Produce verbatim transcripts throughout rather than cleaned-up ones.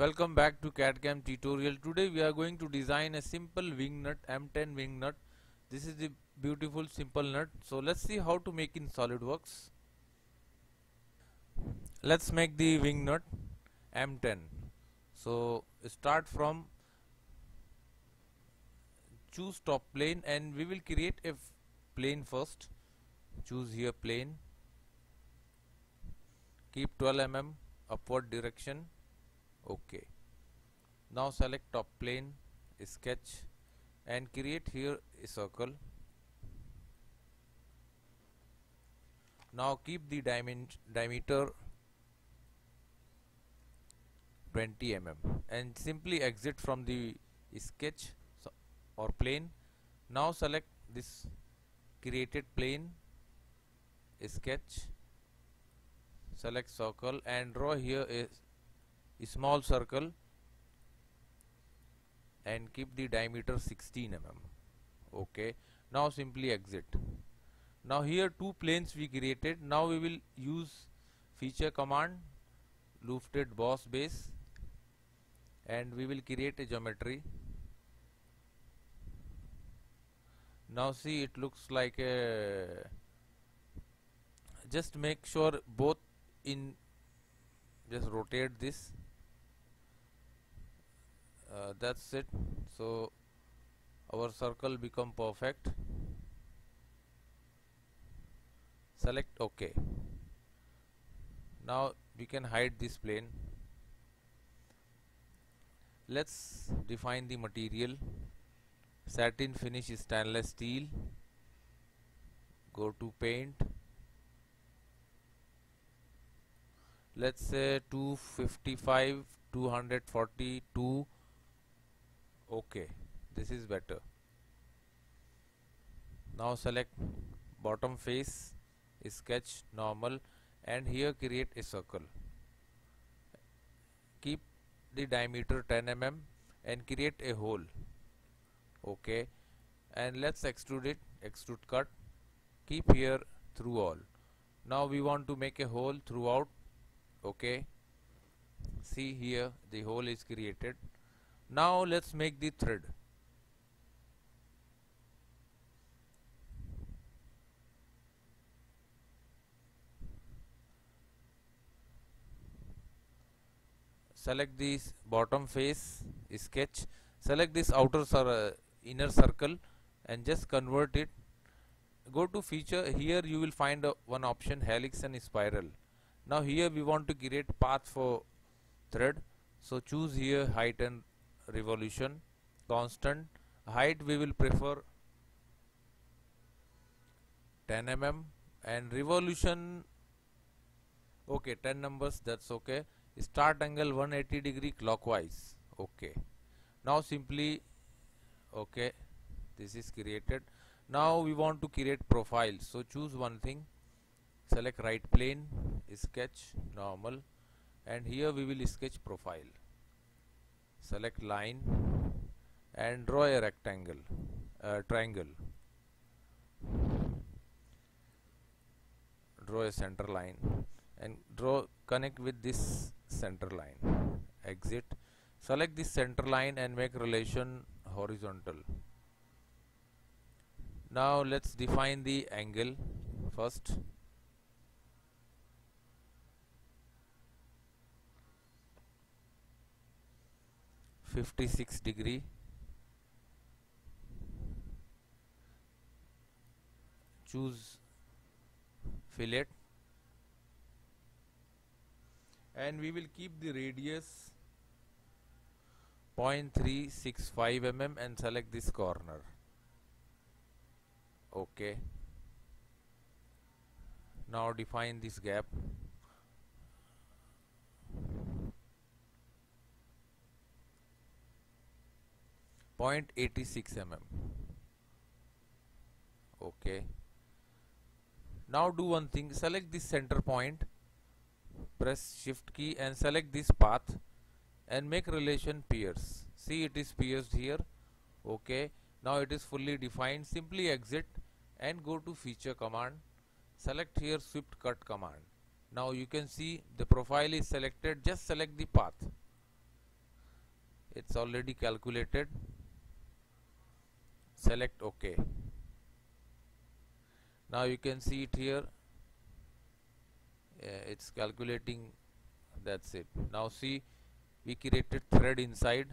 Welcome back to CAD CAM tutorial. Today we are going to design a simple wing nut, M ten wing nut. This is the beautiful simple nut. So let's see how to make in SolidWorks. Let's make the wing nut M ten. So start from, choose top plane, and we will create a plane first. Choose here plane, keep twelve millimeters upward direction. Okay, now select top plane, sketch, and create here a circle. Now keep the diameter twenty millimeters and simply exit from the sketch or plane. Now select this created plane, sketch, select circle, and draw here a, a small circle and keep the diameter sixteen millimeters. Okay, now simply exit. Now here two planes we created. Now we will use feature command, lofted boss base, and we will create a geometry. Now see, it looks like a, just make sure both in, just rotate this, uh, that's it. So our circle become perfect. Select OK. Now we can hide this plane. Let's define the material. Satin finish is stainless steel. Go to paint. Let's say two fifty-five, two forty-two. Okay, this is better. Now select bottom face, sketch, normal, and here create a circle. Keep the diameter ten millimeters and create a hole. Okay, and let's extrude it, extrude cut, keep here through all. Now we want to make a hole throughout. Okay, see here the hole is created. Now let's make the thread. Select this bottom face, sketch, select this outer circle, inner circle, and just convert it. Go to feature. Here you will find uh, one option, helix and spiral. Now here we want to create path for thread, so choose here height and revolution constant. Height we will prefer ten millimeters and revolution, okay, ten numbers, that's okay. Start angle one hundred eighty degrees clockwise. Okay, now simply okay, this is created. Now we want to create profile, so choose one thing, select right plane, sketch, normal, and here we will sketch profile. Select line and draw a rectangle, uh, triangle, draw a center line, and draw, connect with this center line. Exit, select this center line and make relation horizontal. Now let's define the angle first. fifty-six degrees. Choose fillet, and we will keep the radius zero point three six five millimeters and select this corner. Okay, now define this gap. Zero point eight six millimeters. Okay, now do one thing, select this center point, press shift key and select this path and make relation pierce. See, it is pierced here. Okay, now it is fully defined. Simply exit and go to feature command, select here swept cut command. Now you can see the profile is selected. Just select the path, it's already calculated. Select OK. Now you can see it here. Uh, it's calculating. That's it. Now see, we created thread inside.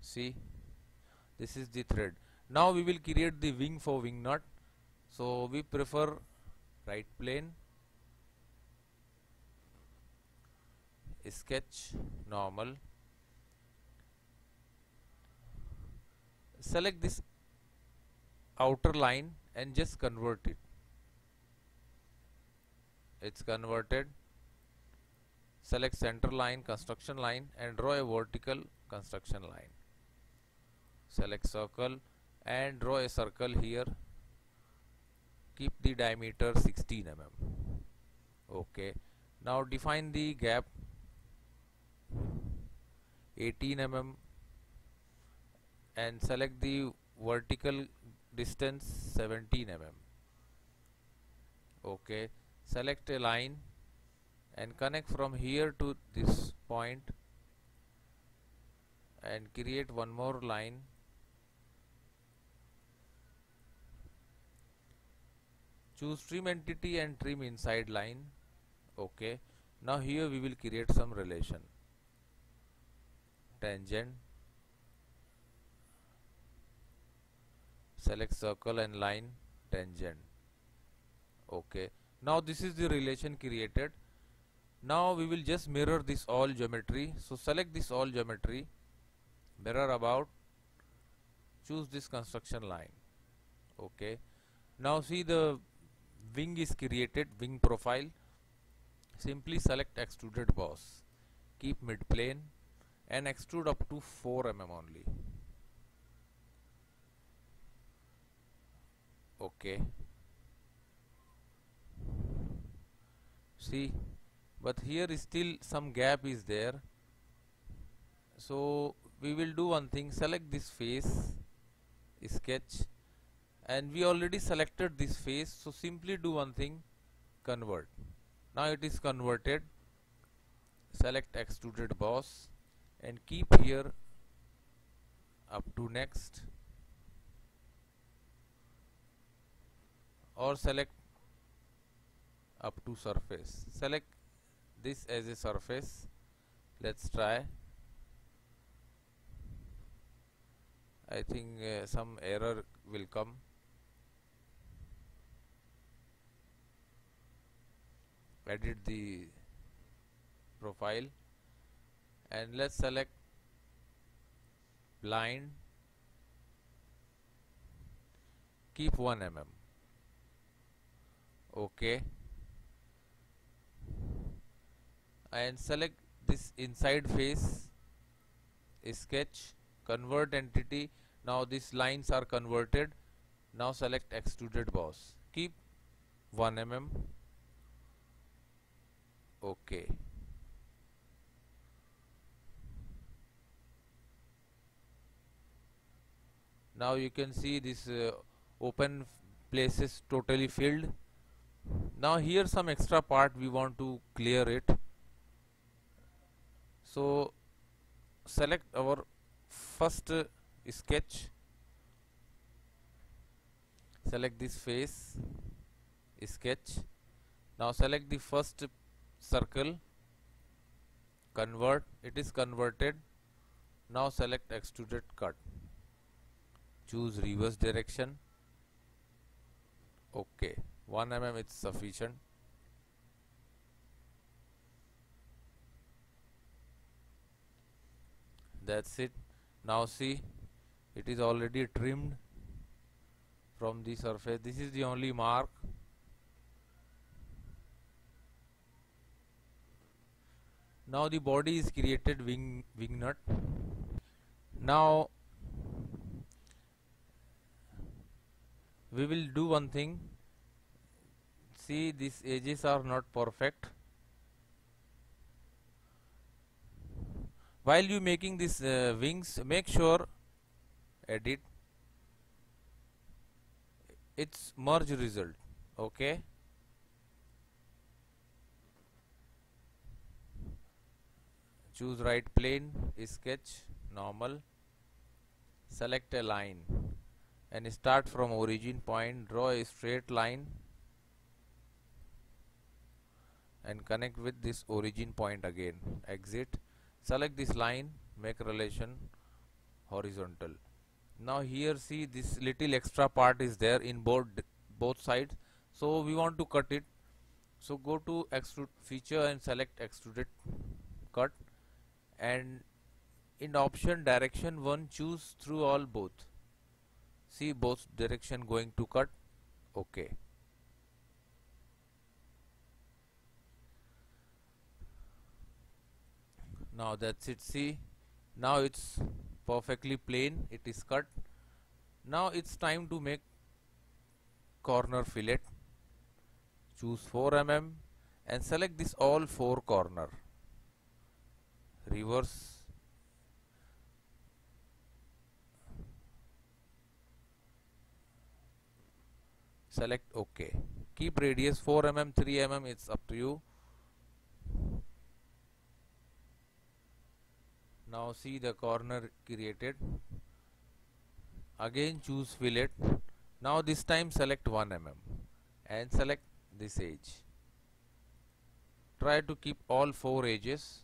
See, this is the thread. Now we will create the wing for wing nut. So we prefer right plane, sketch, normal. Select this outer line and just convert it. It's converted. Select center line, construction line, and draw a vertical construction line. Select circle and draw a circle here. Keep the diameter sixteen millimeters. Okay. Now define the gap eighteen millimeters and select the vertical distance seventeen millimeters. Okay. Select a line and connect from here to this point and create one more line. Choose trim entity and trim inside line. Okay. Now here we will create some relation. Tangent. Select circle and line, tangent. Okay. Now this is the relation created. Now we will just mirror this all geometry. So select this all geometry, mirror about, choose this construction line. Okay. Now see, the wing is created, wing profile. Simply select extruded boss. Keep mid plane and extrude up to four millimeters only. Okay. See, but here is still some gap is there. So we will do one thing. Select this face, sketch, and we already selected this face. So simply do one thing, convert. Now it is converted. Select extruded boss and keep here up to next, or select up to surface. Select this as a surface. Let's try. I think uh, some error will come. Edit the profile and let's select blind. Keep one millimeter. Okay. And select this inside face, sketch, convert entity. Now these lines are converted. Now select extruded boss. Keep one millimeter. Okay. Now you can see this uh, open places totally filled. Now here some extra part we want to clear it. So select our first uh, sketch, select this face, sketch. Now select the first circle, convert, it is converted. Now select extruded cut, choose reverse direction. Okay, one millimeter is sufficient. That's it. Now see, it is already trimmed from the surface. This is the only mark. Now the body is created, wing wing nut. Now we will do one thing. See, these edges are not perfect. While you making these uh, wings, make sure, edit, it's merge result. Okay. Choose right plane, sketch, normal. Select a line and start from origin point. Draw a straight line and connect with this origin point again. Exit. Select this line, make relation horizontal. Now here see this little extra part is there in both both sides. So we want to cut it. So go to extrude feature and select extruded cut, and in option direction one choose through all both. See both direction going to cut. Okay. Now that's it. See, now it's perfectly plain, it is cut. Now it's time to make corner fillet. Choose four millimeters and select this all four corner. Reverse. Select OK. Keep radius four millimeters, three millimeters, it's up to you. Now see the corner created. Again choose fillet. Now this time select one millimeter and select this edge. Try to keep all four edges.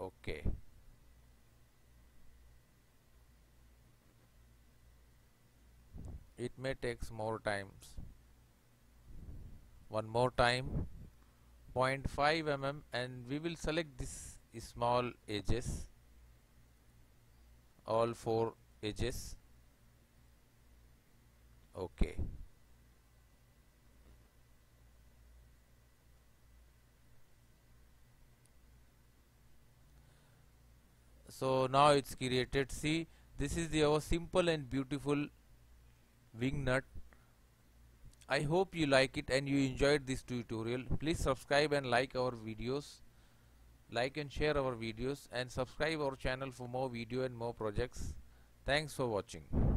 Okay. It may take more times. One more time. zero point five millimeters and we will select this small edges, all four edges. Okay. So now it's created. See, this is the our simple and beautiful wing nut. I hope you like it and you enjoyed this tutorial. Please subscribe and like our videos. Like and share our videos and subscribe our channel for more video and more projects. Thanks for watching.